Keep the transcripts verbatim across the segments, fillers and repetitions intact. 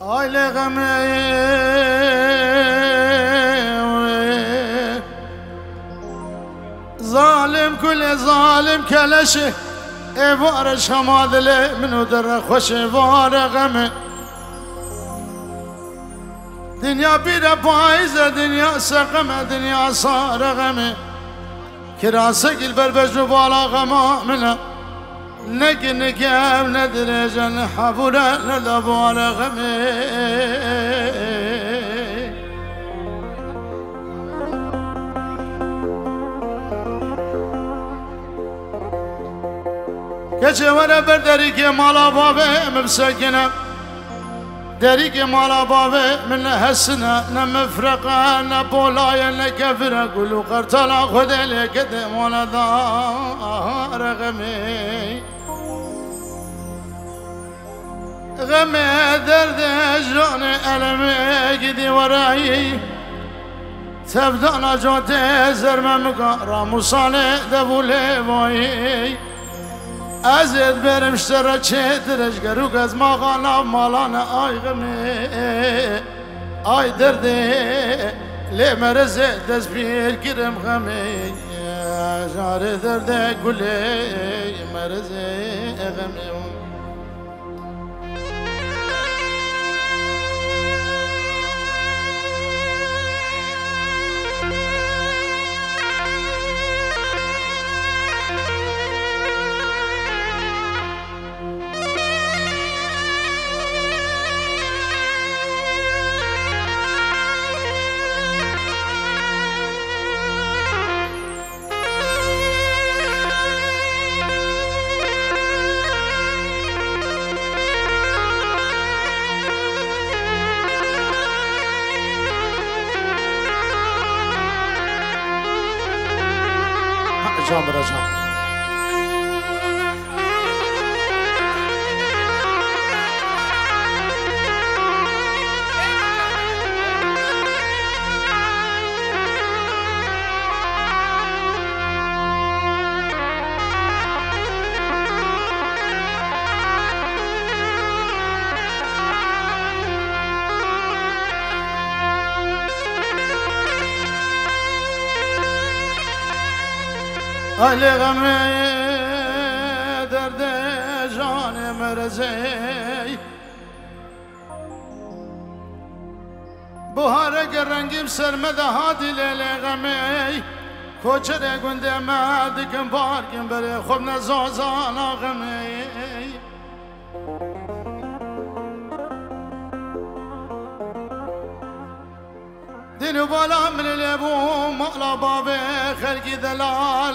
آي لغمي ظالم كل ظالم كلشه فارش هماذله منو در خوش فارغمي دنيا بير بايزه دنيا سقمه دنيا صارغمي كراسك البربج وبالا غمامنا نك نك ندري جنح فولا لبال غمي كجوار بردريك مالا بابي مبسكنا دريك مالا بابي من هسنا نمفرقا نبولايا نكفرا كلو قرطلا خذلي كدم ولا دار غمي غمي درد جوني ألمي قدي وراي تبدأنا جوتي زرمم قارا مصالي دبولي بوي أزيد برم شترا چهترش قروق از ما غالا مالانا آي غمي آي دردي لي مرزي تسبير كرم غمي جاري دردي قولي مرزي غمي آي لغمي درد جان مرزي بهارك رنگيم سرمده هادي لغمي كوچره گنده مردكم باركم بره خوب نزازان آغمي دينو بالا من لبو مالا بابي خلقي دلال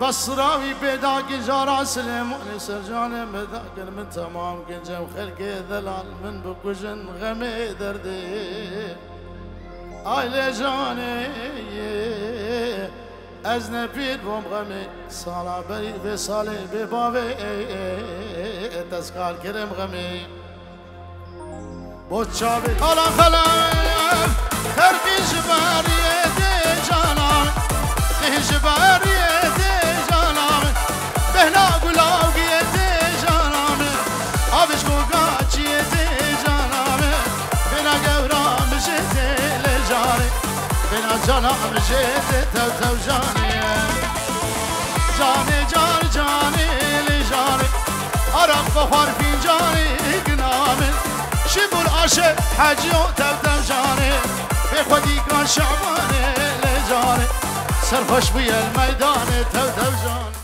بصراوي بيداك جارا سلم ونسر جانب ذاك من تمام كنجم خلقي ذلال من بكوشن غمي دردي آي لجاني أجنبي بوم غمي صالا بريد وصالي ببابي تسكال كرم غمي بوشابي خلا خلا خرقي جباري دي جانا دي جباري بهنا گلاب گیتی جانامه آبش کوکا چیتی جانامه بنا گورام شیتی لجاری بنا جانام شیتی تو تو جانی جانی جان جانی لجاری عرب بخور فنجانی گنامه شیبول عاشق حجیو تو تو جانی به خودی کان شعبانی لجاری سرخوش بیل میدانی تو تو جانی